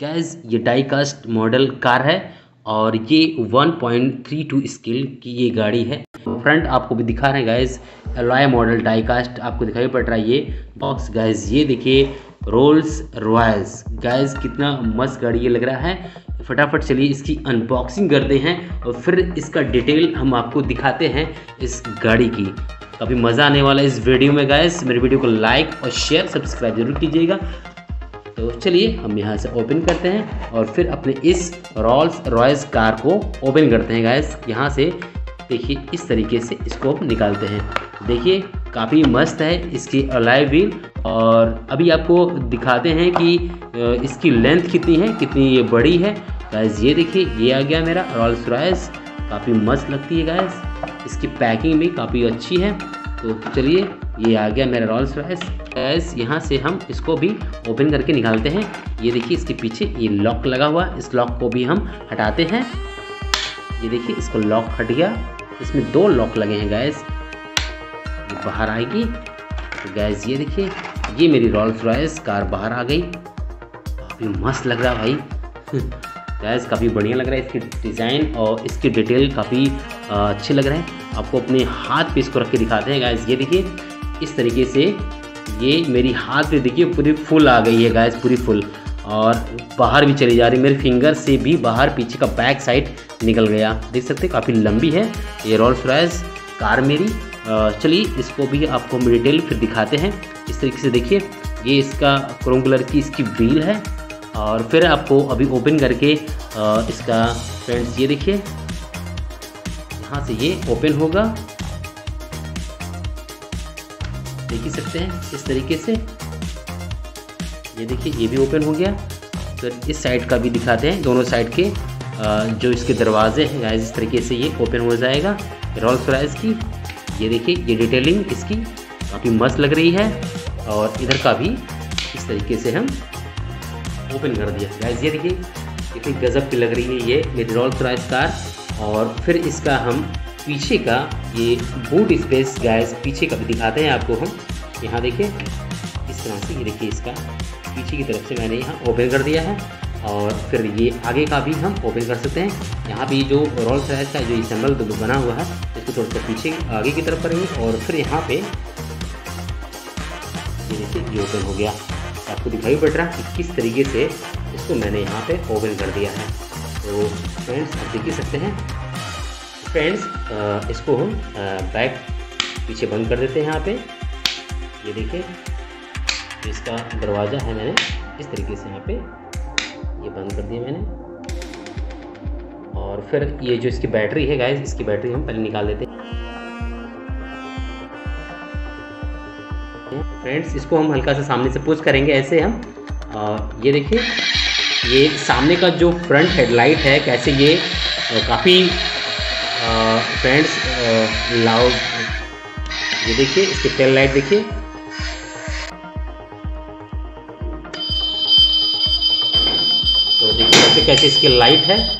Gas ये diecast model car है और ये 1.32 स्केल की ये गाड़ी है। फ्रंट आपको भी दिखा रहे हैं गैस, एलॉय मॉडल डाइकास्ट आपको दिखाई पड़ रहा है। ये बॉक्स गैस ये देखिए, रोल्स रॉयस गैस, कितना मस्त गाड़ी ये लग रहा है। फटाफट चलिए इसकी अनबॉक्सिंग करते हैं और फिर इसका डिटेल हम आपको दिखाते हैं इस गाड़ी की। काफ़ी मज़ा आने वाला है इस वीडियो में गैस। मेरे वीडियो को लाइक और शेयर सब्सक्राइब जरूर कीजिएगा। तो चलिए हम यहाँ से ओपन करते हैं और फिर अपने इस रोल्स रॉयस कार को ओपन करते हैं गैस। यहाँ से देखिए इस तरीके से इसको हम निकालते हैं। देखिए काफ़ी मस्त है इसकी अलॉय व्हील। और अभी आपको दिखाते हैं कि इसकी लेंथ कितनी है, कितनी ये बड़ी है गैस। ये देखिए ये आ गया मेरा रोल्स रॉयस, काफ़ी मस्त लगती है गैस। इसकी पैकिंग भी काफ़ी अच्छी है। तो चलिए ये आ गया मेरा रोल्स रॉयस गैस। यहाँ से हम इसको भी ओपन करके निकालते हैं। ये देखिए इसके पीछे ये लॉक लगा हुआ, इस लॉक को भी हम हटाते हैं। ये देखिए इसको लॉक हट गया। इसमें दो लॉक लगे हैं गैस, बाहर आएगी तो गैस। ये देखिए ये मेरी रोल्स रॉयस कार बाहर आ गई। काफ़ी मस्त लग रहा भाई गैस, काफ़ी बढ़िया लग रहा है। इसकी डिज़ाइन और इसकी डिटेल काफ़ी अच्छे लग रहे हैं। आपको अपने हाथ पे इसको रख के दिखाते हैं गैस। ये देखिए इस तरीके से ये मेरी हाथ पे देखिए पूरी फुल आ गई है गैस, पूरी फुल, और बाहर भी चली जा रही है। मेरे फिंगर से भी बाहर पीछे का बैक साइड निकल गया, देख सकते हैं। काफ़ी लंबी है ये रोल्स रॉयस कार मेरी। चलिए इसको भी आपको हम डिटेल फिर दिखाते हैं। इस तरीके से देखिए ये इसका क्रोम कलर की इसकी व्हील है। और फिर आपको अभी ओपन करके इसका फ्रेंड्स ये देखिए यहाँ से ये ओपन होगा, देख ही सकते हैं इस तरीके से। ये देखिए ये भी ओपन हो गया। फिर इस साइड का भी दिखाते हैं, दोनों साइड के जो इसके दरवाजे हैं गाइस, इस तरीके से ये ओपन हो जाएगा रोल्स रॉयस की। ये देखिए ये डिटेलिंग इसकी काफ़ी मस्त लग रही है। और इधर का भी इस तरीके से हम ओपन कर दिया गाइस। ये देखिए कितनी गजब की लग रही है ये मेरी रोल्स रॉयस कार। और फिर इसका हम पीछे का ये बूट स्पेस गाइस पीछे का भी दिखाते हैं आपको हम। यहाँ देखिए इस तरह से, ये देखिए इसका पीछे की तरफ से मैंने यहाँ ओपन कर दिया है। और फिर ये आगे का भी हम ओपन कर सकते हैं। यहाँ भी जो रोल्स रॉयस का जो सिंबल बना हुआ है इसको थोड़ा सा पीछे आगे की तरफ करेंगे। और फिर यहाँ पे ये देखिए ये ओपन हो गया, आपको दिखाई पड़ रहा है कि किस तरीके से इसको मैंने यहाँ पे ओपन कर दिया है। तो फ्रेंड्स आप देख ही सकते हैं। फ्रेंड्स इसको हम बैक पीछे बंद कर देते हैं यहाँ पे। ये देखिए इसका दरवाज़ा है, मैंने इस तरीके से यहाँ पे ये बंद कर दिया मैंने। और फिर ये जो इसकी बैटरी है गाइस, इसकी बैटरी हम पहले निकाल देते हैं। फ्रेंड्स इसको हम हल्का सा सामने से पुश करेंगे ऐसे हम। ये देखिए ये सामने का जो फ्रंट हेडलाइट है कैसे ये काफ़ी फ्रेंड्स लाउड। ये देखिए इसकी टेल लाइट देखिए, तो देखिए कैसे इसकी लाइट है।